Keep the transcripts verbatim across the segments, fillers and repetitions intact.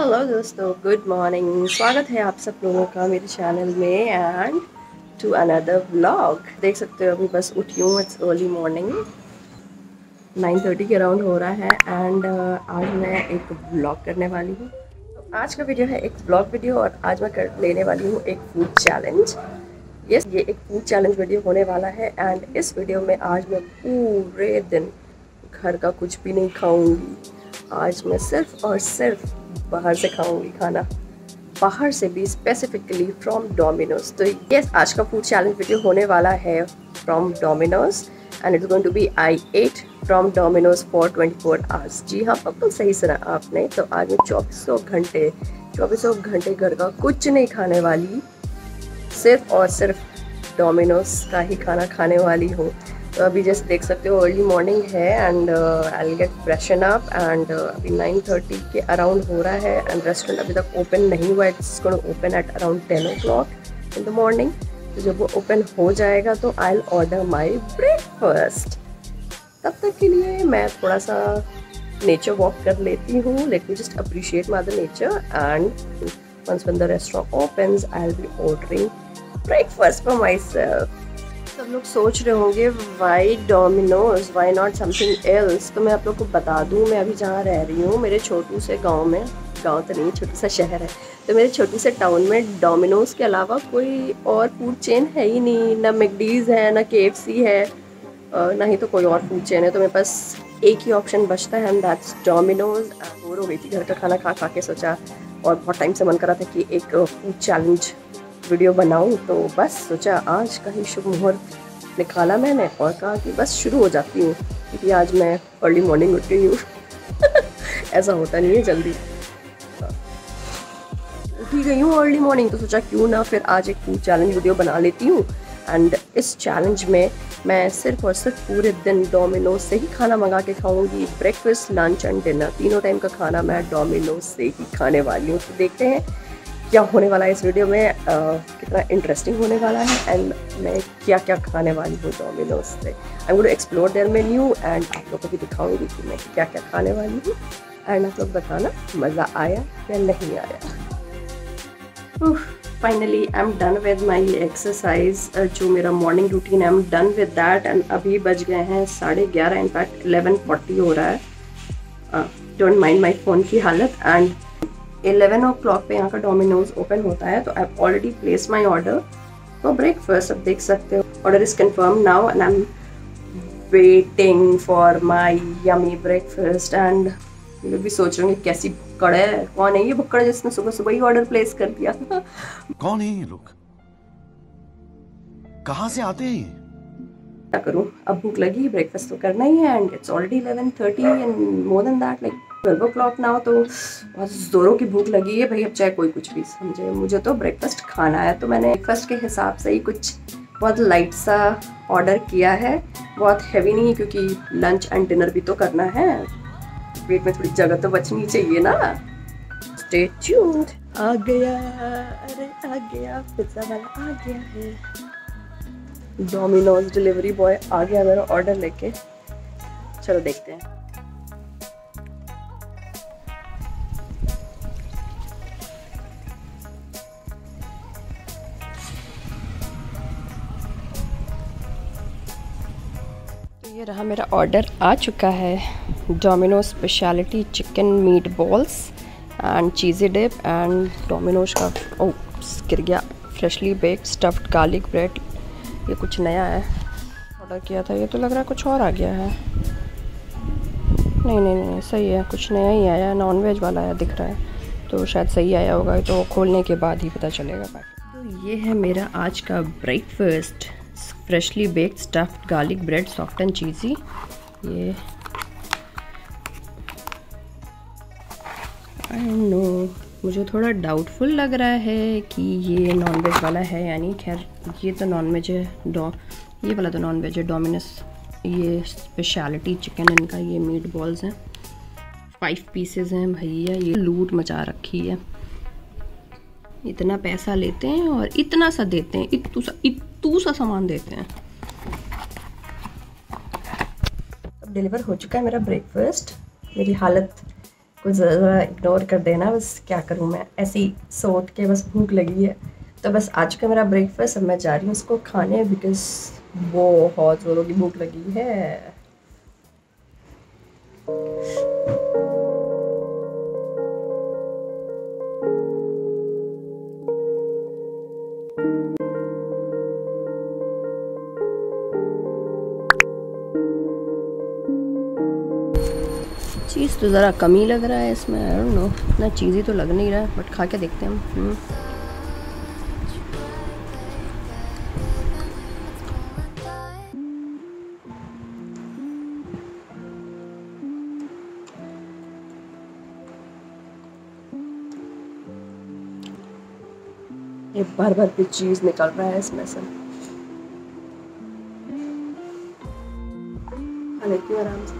Hello दोस्तों, good morning. स्वागत है आप सब लोगों का मेरे चैनल में एंड टू अनदर व्लॉग। देख सकते हो अभी बस उठी हूँ, it's early morning, nine thirty के अराउंड हो रहा है एंड uh, आज मैं एक व्लॉग करने वाली हूँ। आज का वीडियो है एक व्लॉग वीडियो और आज मैं कर लेने वाली हूँ एक फूड चैलेंज। यस, ये एक फूड चैलेंज वीडियो होने वाला है एंड इस वीडियो में आज मैं पूरे दिन घर का कुछ भी नहीं खाऊँगी। आज मैं सिर्फ और सिर्फ बाहर से खाऊंगी खाना, बाहर से भी स्पेसिफिकली फ्रॉम डोमिनोज। तो यस, आज का फूड चैलेंज वीडियो होने वाला है from Domino's and it's going to be I ate from Domino's for twenty four hours. जी हाँ, बिल्कुल सही सुना आपने। तो आज मैं चौबीसों घंटे चौबीसों घंटे घर का कुछ नहीं खाने वाली, सिर्फ और सिर्फ डोमिनोज का ही खाना खाने वाली हूँ। तो अभी जैसे देख सकते हो अर्ली मॉर्निंग है and I will get freshen up and अभी नाइन थर्टी के अराउंड हो रहा है एंड रेस्टोरेंट अभी तक ओपन नहीं हुआ है। It's going to open at around ten o'clock in the morning. तो जब वो ओपन हो जाएगा तो I will order my breakfast. तब तक के लिए मैं थोड़ा सा नेचर वॉक कर लेती हूँ। Let me just appreciate mother nature and once when the restaurant opens I will be ordering breakfast for myself. सब लोग सोच रहे होंगे why Domino's, why not something else. तो मैं आप लोग को बता दूं, मैं अभी जहाँ रह रही हूँ मेरे छोटू से गांव में, गांव तो नहीं, छोटू सा शहर है, तो मेरे छोटू से टाउन में डोमिनोज के अलावा कोई और फूड चेन है ही नहीं। ना मैकडीज़ है, ना केएफसी है, ना ही तो कोई और फूड चेन है। तो मेरे पास एक ही ऑप्शन बचता है एंड दैट्स डोमिनोज। बोर हो गई थी घर का खाना खा खा के, सोचा और बहुत टाइम से मन कर रहा था कि एक फूड चैलेंज वीडियो बनाऊं। तो बस सोचा आज का ही शुभ मुहूर्त निकाला मैंने और कहा कि बस शुरू हो जाती हूँ, क्योंकि आज मैं अर्ली मॉर्निंग उठ गई हूँ। ऐसा होता नहीं है, जल्दी उठी गई हूँ अर्ली मॉर्निंग। तो सोचा क्यों ना फिर आज एक फूड चैलेंज वीडियो बना लेती हूँ एंड इस चैलेंज में मैं सिर्फ और सिर्फ पूरे दिन डोमिनोज से ही खाना मंगा के खाऊंगी। ब्रेकफास्ट, लंच एंड डिनर, तीनों टाइम का खाना मैं डोमिनोज से ही खाने वाली हूँ। तो देखते हैं क्या होने वाला है इस वीडियो में, uh, कितना इंटरेस्टिंग होने वाला है एंड मैं क्या क्या खाने वाली हूँ डोमिनोज से। I would explore their menu and आप लोगों को भी दिखाऊंगी कि मैं क्या क्या खाने वाली हूँ एंड आप लोग बताना मज़ा आया या नहीं आया। Finally I am done with my exercise, जो मेरा मॉर्निंग रूटीन है I am done with that. And अभी बज गए हैं साढ़े ग्यारह, इनफैक्ट एलेवन फोर्टी हो रहा है। डोंट माइंड माई फ़ोन की हालत। एंड इलेवन ओ क्लॉक पर यहाँ का डोमिनोज ओपन होता है, तो I have already place my order for breakfast. अब देख सकते हो order is confirm now and I am waiting for my yummy breakfast. And ये लोग भी सोच रहे होंगे कैसी भुक्कड़ है, कौन है ये भुक्कड़ जिसने सुबह सुबह ही ऑर्डर प्लेस कर दिया। कौन है ये लोग, कहाँ से आते हैं? क्या करूँ, अब भूख लगी, ब्रेकफास्ट तो करना ही है and it's already eleven thirty and more than that like twelve o'clock ना हो। तो बहुत जोरों की भूख लगी है भाई, अब चाहे कोई कुछ भी समझे, मुझे तो ब्रेकफास्ट खाना है। तो मैंने ब्रेकफास्ट के हिसाब से ही कुछ बहुत लाइट सा ऑर्डर किया है, बहुत हैवी नहीं, क्योंकि लंच एंड डिनर भी तो करना है, पेट में थोड़ी जगह तो बचनी चाहिए ना। Stay tuned. आ गया, अरे आ गया पिज्जा वाला, आ गया है डोमिनोज डिलीवरी बॉय, आ गया मेरा ऑर्डर लेके। चलो देखते हैं। ये रहा मेरा ऑर्डर, आ चुका है Domino's speciality chicken meat balls and cheesy dip and Domino's का ओ गिर गया freshly baked stuffed garlic bread. ये कुछ नया है, ऑर्डर किया था, ये तो लग रहा है कुछ और आ गया है। नहीं नहीं नहीं, सही है, कुछ नया ही आया, नॉन वेज वाला आया दिख रहा है, तो शायद सही आया होगा, तो खोलने के बाद ही पता चलेगा बाकी। तो ये है मेरा आज का breakfast, freshly baked stuffed garlic bread soft and cheesy. ये आई नो मुझे थोड़ा डाउटफुल लग रहा है कि ये नॉन वेज वाला है या नहीं, खैर ये तो नॉन वेज है, डो ये वाला तो नॉन वेज है। डोमिनोज ये स्पेशलिटी चिकन इनका, ये मीट बॉल्स हैं, फाइव पीसेस हैं भैया, ये लूट मचा रखी है, इतना पैसा लेते हैं और इतना सा देते हैं, इतू सा इतू सा सामान देते हैं। अब डिलीवर हो चुका है मेरा ब्रेकफास्ट। मेरी हालत कुछ ज़रा इग्नोर कर देना, बस क्या करूँ मैं, ऐसी सोच के बस भूख लगी है। तो बस आज का मेरा ब्रेकफास्ट, अब मैं जा रही हूँ उसको खाने, बिकॉज बहुत ज़ोरों की भूख लगी है। चीज़ तो ज़रा कम ही लग रहा है इसमें, आई डोंट नो, इतना चीज़ ही तो लग नहीं रहा है, बट खा के देखते हैं हम। ये बार बार पे चीज़ निकल रहा है इसमें से, आराम से।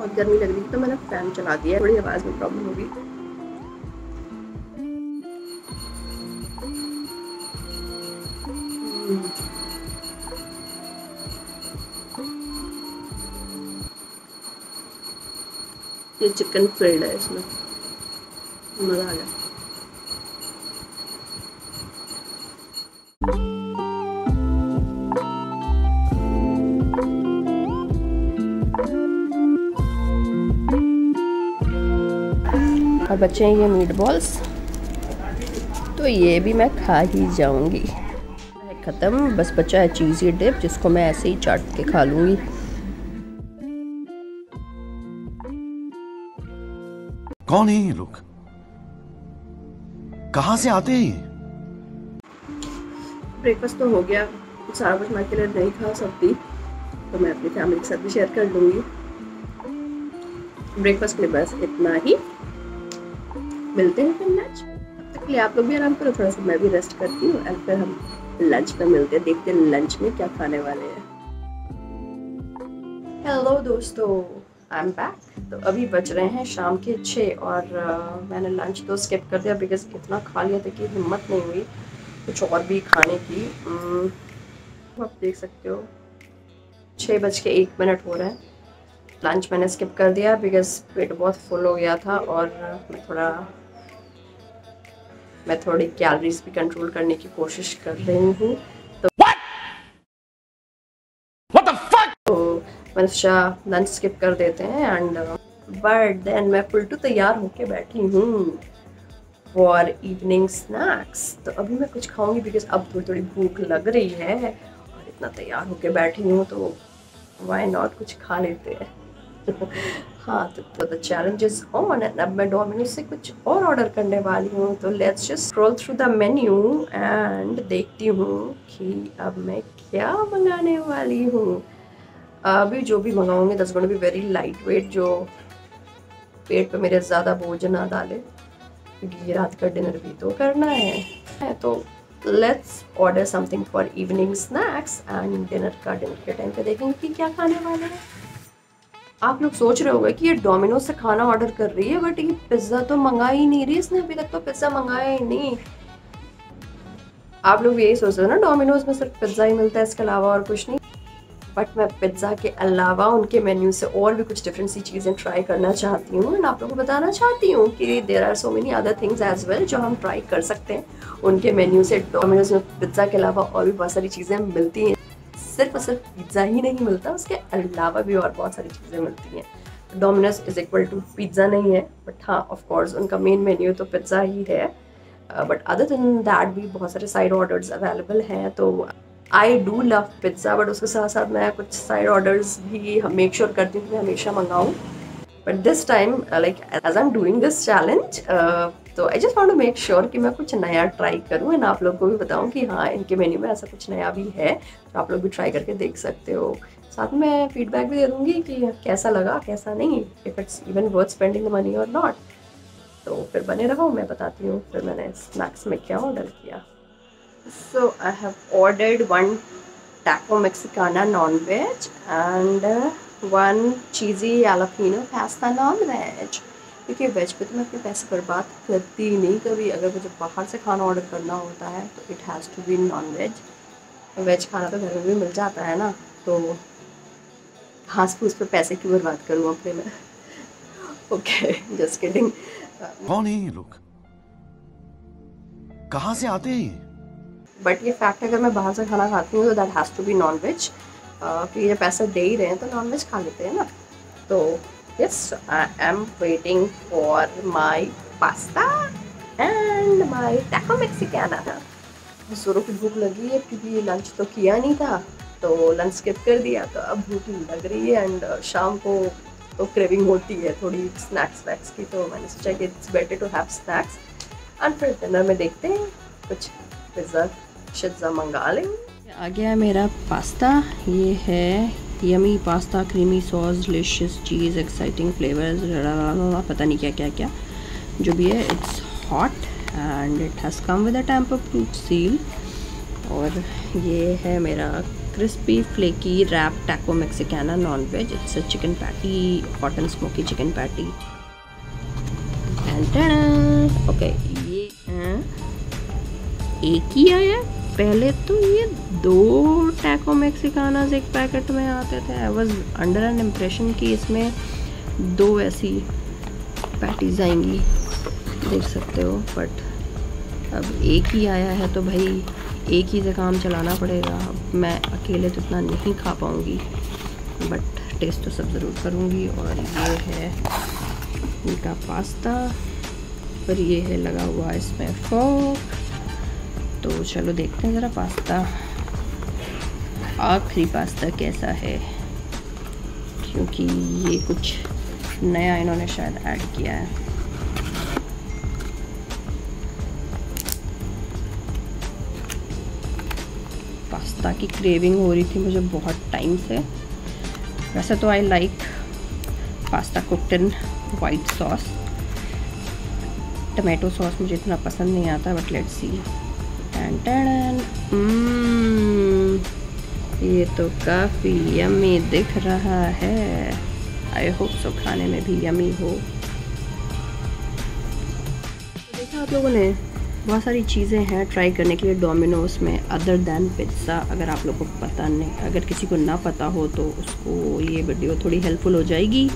बहुत गर्मी लग रही है तो मैंने फैन चला दिया, थोड़ी आवाज़ में प्रॉब्लम होगी। ये चिकन फ्राइड है, इसमें मज़ा आ गया। और बच्चे हैं ये मीट बॉल्स, तो ये भी मैं खा ही जाऊंगी। ख़त्म, बस बचा है चीज़ी डिप, जिसको मैं ऐसे ही चाट के खा लूँगी। कौन है ये लोग, कहाँ से आते हैं ये? ब्रेकफास्ट तो हो गया, सारा कुछ मैं अकेले नहीं खा सकती, तो मैं अपनी फैमिली के साथ भी शेयर कर लूँगी। ब्रेकफास्ट के लिए बस इतना ही, मिलते हैं फिर लंच। तब तक के लिए आप लोग भी आराम करो, थोड़ा सा मैं भी रेस्ट करती हूँ, और फिर हम लंच में मिलते हैं, देखते हैं लंच में क्या खाने वाले हैं। हेलो दोस्तों, आई एम बैक। तो अभी बज रहे हैं शाम के छः, और uh, मैंने लंच तो स्किप कर दिया बिकॉज इतना खा लिया था कि हिम्मत नहीं हुई कुछ और भी खाने की। um, आप देख सकते हो छः बज के एक मिनट हो रहा है। लंच मैंने स्किप कर दिया बिकॉज पेट बहुत फुल हो गया था, और मैं थोड़ा मैं थोड़ी कैलोरीज भी कंट्रोल करने की कोशिश कर रही हूँ। तो What? What the fuck? तो मैंने सोचा लंच स्किप कर देते हैं, एंड बट देन मैं फुल टू तैयार होके बैठी हूँ फॉर इवनिंग स्नैक्स। तो अभी मैं कुछ खाऊंगी बिकॉज अब थोड़ी थोड़ी भूख लग रही है, और इतना तैयार होके बैठी हूँ तो वाई नॉट कुछ खा लेते हैं। हाँ, तो the challenge is on, and अब मैं डोमिनोज से कुछ और ऑर्डर करने वाली हूँ। तो let's just scroll through the menu and देखती हूँ कि अब मैं क्या मंगाने वाली हूँ। अभी जो भी मंगाऊंगी दस गुण भी वेरी लाइट वेट, जो पेट पे मेरे ज़्यादा बोझ ना डाले, क्योंकि रात का डिनर भी तो करना है। तो let's order something for evening snacks and dinner का डिनर के टाइम पे देखेंगे कि क्या खाने वाले हैं। आप लोग सोच रहे होंगे कि ये डोमिनोज से खाना ऑर्डर कर रही है, बट ये पिज़्ज़ा तो मंगा ही नहीं रही इसने, अभी तक तो पिज़्ज़ा मंगाया ही नहीं। आप लोग यही सोच रहे हो ना डोमिनोज में सिर्फ पिज़्ज़ा ही मिलता है, इसके अलावा और कुछ नहीं, बट मैं पिज़्ज़ा के अलावा उनके मेन्यू से और भी कुछ डिफरेंट सी चीज़ें ट्राई करना चाहती हूँ। एंड आप लोगों को बताना चाहती हूँ कि there are so many other things as well जो हम ट्राई कर सकते हैं उनके मेन्यू से। डोमिनोज में पिज़्ज़ा के अलावा और भी बहुत सारी चीज़ें मिलती हैं, सिर्फ और सिर्फ पिज़्ज़ा ही नहीं मिलता, उसके अलावा भी और बहुत सारी चीज़ें मिलती हैं। Domino's is equal to pizza नहीं है, बट हाँ ऑफकोर्स उनका मेन मेन्यू तो पिज़्ज़ा ही है, बट अदर देन दैट भी बहुत सारे साइड ऑर्डर्स अवेलेबल हैं। तो I do love pizza, but उसके साथ साथ मैं कुछ साइड ऑर्डर्स भी मेक श्योर करती हूँ कि मैं हमेशा मंगाऊँ। But this time like as I am doing this challenge, तो I just want to make sure कि मैं कुछ नया ट्राई करूँ, एंड आप लोग को भी बताऊँ कि हाँ इनके मेन्यू में ऐसा कुछ नया भी है, तो आप लोग भी ट्राई करके देख सकते हो। साथ में मैं फीडबैक भी दे दूँगी कि कैसा लगा कैसा नहीं, if it's even worth spending the money और नॉट। तो फिर बने रहो, मैं बताती हूँ फिर मैंने स्नैक्स में क्या ऑर्डर किया। So I have ordered one taco mexicana non-veg and one cheesy jalapeno pasta non-veg, क्योंकि वेज पे तो मैं अपने पैसे बर्बाद करती नहीं कभी। अगर मुझे बाहर से खाना ऑर्डर करना होता है तो it has to be non veg. Veg खाना तो घर में भी मिल जाता है ना, तो घास फूस पर पैसे की बर्बाद करूँ अपने में। Okay, just kidding. कौन है ये लोग, कहाँ से आते हैं? बट ये फैक्ट, अगर मैं बाहर से खाना खाती हूँ तो that has to be non veg, क्योंकि जब पैसा दे ही रहे हैं तो नॉन वेज खा लेते हैं ना। तो yes, I am waiting for my pasta and my taco Mexicana. जोरों की भूख लगी है क्योंकि लंच तो किया नहीं था, तो लंच स्किप कर दिया, तो अब भूख लग रही है एंड शाम को तो क्रेविंग होती है थोड़ी स्नैक्स वैक्स की, तो मैंने सोचा कि it's better to have snacks and फिर डिनर में देखते हैं कुछ पिज़्ज़ा शिज़्ज़ा मंगा लेंगे। आ गया मेरा पास्ता, ये है yummy pasta, creamy sauce, delicious cheese, exciting flavours, पता नहीं क्या क्या क्या जो भी है। It's hot and it has come with a temper proof seal. और ये है मेरा crispy flaky wrap taco Mexicana non veg. It's a chicken patty, hot and smoky chicken patty. Okay, ये एक ही आया, पहले तो ये दो टैको मैक्सिकाना एक पैकेट में आते थे। I was under an impression कि इसमें दो ऐसी पैटीज आएंगी, देख सकते हो, बट अब एक ही आया है तो भाई एक ही से काम चलाना पड़ेगा। अब मैं अकेले तो इतना नहीं खा पाऊँगी, बट टेस्ट तो सब ज़रूर करूँगी। और ये है इनका पास्ता, पर ये है लगा हुआ इसमें फोक। तो चलो देखते हैं ज़रा पास्ता, आखिरी पास्ता कैसा है, क्योंकि ये कुछ नया इन्होंने शायद ऐड किया है। पास्ता की क्रेविंग हो रही थी मुझे बहुत टाइम से। वैसे तो I like pasta cooked in white sauce, tomato sauce मुझे इतना पसंद नहीं आता, बट लेट्स सी। Mm, ये तो काफ़ी यमी दिख रहा है। आई होप सो खाने में भी यमी हो। देखा आप लोगों ने, बहुत सारी चीज़ें हैं ट्राई करने के लिए डोमिनोज में अदर दैन पिज्ज़ा। अगर आप लोगों को पता नहीं, अगर किसी को ना पता हो तो उसको ये वीडियो थोड़ी हेल्पफुल हो जाएगी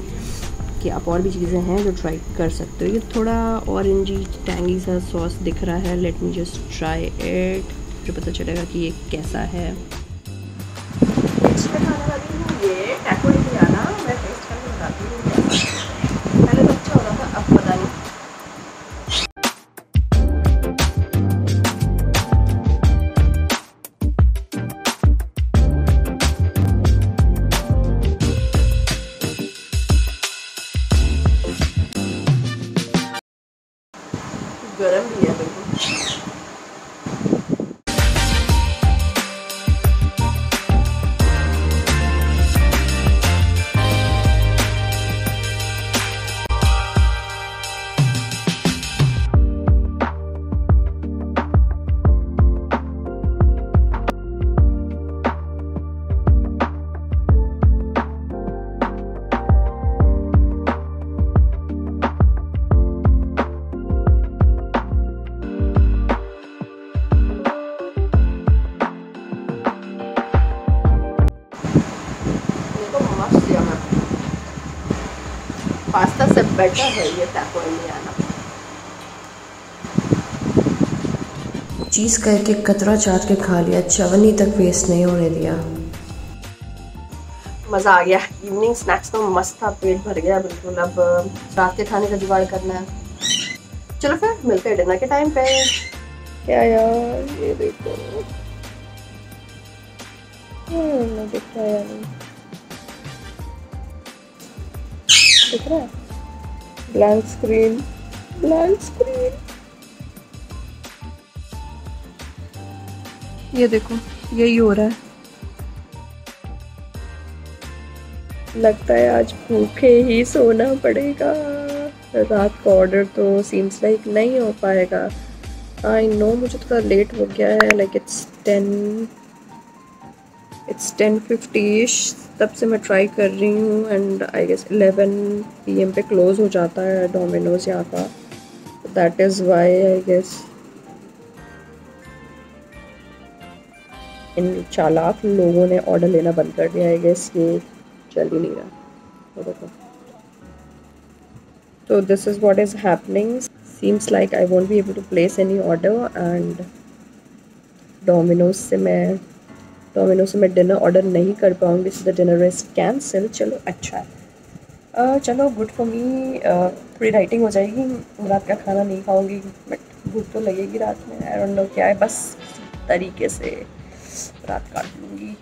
कि आप और भी चीज़ें हैं जो ट्राई कर सकते हो। ये थोड़ा ऑरेंजी टैंगी सा सॉस दिख रहा है, let me just try it, फिर पता चलेगा कि ये कैसा है। नेक्स्ट खाना वाली हूँ ये टैको मैक्सिकाना, मैं टेस्ट करके बताती हूँ। पहले तो अच्छा हो रहा था, अब पता नहीं। गरम भी है बिल्कुल। पास्ता से बेटर है ये टैको मैक्सिकाना। चीज़ करके कतरा चाट के खा लिया, चवनी तक वेस्ट नहीं होने दिया। मज़ा आ गया। इवनिंग स्नैक्स तो मस्त था, पेट भर गया बिल्कुल। अब रात के खाने का जुगाड़ करना है। चलो फिर मिलते हैं डिनर के टाइम पे। क्या यार, ये देखो नहीं दिखता यार, दिख रहा है ब्लैंक स्क्रीन, ब्लैंक स्क्रीन। ये देखो यही हो रहा है, लगता है आज भूखे ही सोना पड़ेगा। रात का ऑर्डर तो सीम्स लाइक नहीं हो पाएगा। आई नो मुझे थोड़ा लेट हो गया है, like it's ten it's ten fiftyish, तब से मैं ट्राई कर रही हूँ and I guess eleven P M पे क्लोज़ हो जाता है डोमिनोज यहाँ का, that is why I guess. इन चालाक लोगों ने ऑर्डर लेना बंद कर दिया है, गैस ये चल ही नहीं रहा। देखो तो this is what is happening. Seems like I won't be able to place any order and Domino's से मैं डोमिनोज से मैं डिनर ऑर्डर नहीं कर पाऊँगी, so the dinner is cancel. चलो अच्छा है, uh, चलो गुड फॉर मी। थोड़ी डाइटिंग हो जाएगी, रात का खाना नहीं खाऊँगी बट भूख तो लगेगी रात में। आई डोंट नो क्या है, बस तरीके से रात काट लूँगी,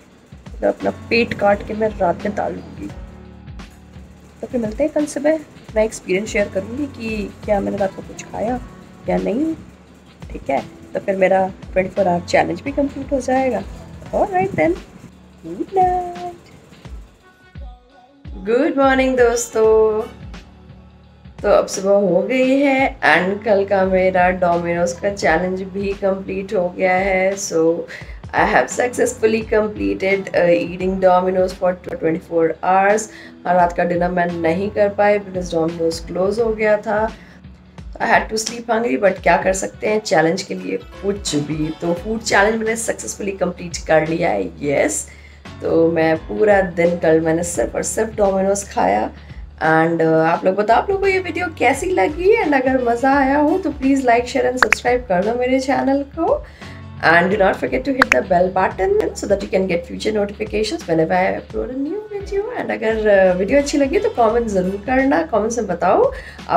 तो अपना पेट काट के मैं रात में डाल लूँगी। तो फिर मिलते हैं कल सुबह, मैं एक्सपीरियंस शेयर करूँगी कि क्या मैंने रात को कुछ खाया या नहीं। ठीक है, तो फिर मेरा ट्वेंटी फोर आवर चैलेंज भी कंप्लीट हो जाएगा। Alright then, good night. Good morning दोस्तों, तो अब सुबह हो गई है एंड कल का मेरा डोमिनोज का चैलेंज भी कंप्लीट हो गया है। सो I have successfully completed uh, eating Domino's for twenty-four hours. रात का डिनर मैं नहीं कर पाई because Domino's क्लोज हो गया था। I had to sleep hungry, but क्या कर सकते हैं चैलेंज के लिए कुछ भी। तो फूड चैलेंज मैंने सक्सेसफुली कंप्लीट कर लिया है, येस। तो मैं पूरा दिन कल मैंने सिर्फ और सिर्फ Domino's खाया। एंड uh, आप लोग बताओ आप लोगों को ये वीडियो कैसी लगी। एंड अगर मज़ा आया हो तो please like share and subscribe कर दो मेरे चैनल को। And do not forget to hit the bell button so that you can get future notifications whenever I upload a new video. And अगर वीडियो अच्छी लगी तो कमेंट ज़रूर करना। कमेंट्स में बताओ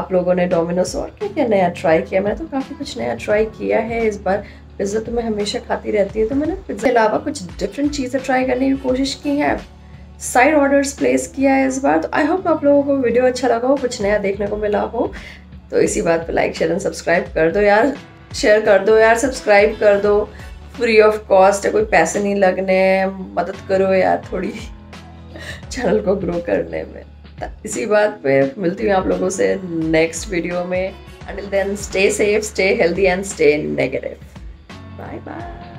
आप लोगों ने डोमिनोज और क्या क्या नया ट्राई किया। मैंने तो काफ़ी कुछ नया ट्राई किया है इस बार। पिज़्ज़ा तो मैं हमेशा खाती रहती हूँ, तो मैंने पिज़्ज़ा के अलावा कुछ डिफरेंट चीज़ें ट्राई करने की कोशिश की है। साइड ऑर्डर्स प्लेस किया है इस बार। तो आई होप आप लोगों को वीडियो अच्छा लगा हो, कुछ नया देखने को मिला हो। तो इसी बात पर लाइक शेयर एंड सब्सक्राइब कर दो यार, शेयर कर दो यार, सब्सक्राइब कर दो। फ्री ऑफ कॉस्ट है, कोई पैसे नहीं लगने। मदद करो यार थोड़ी चैनल को ग्रो करने में। इसी बात पे मिलती हूँ आप लोगों से नेक्स्ट वीडियो में। Until then stay safe, stay healthy and stay negative. Bye bye.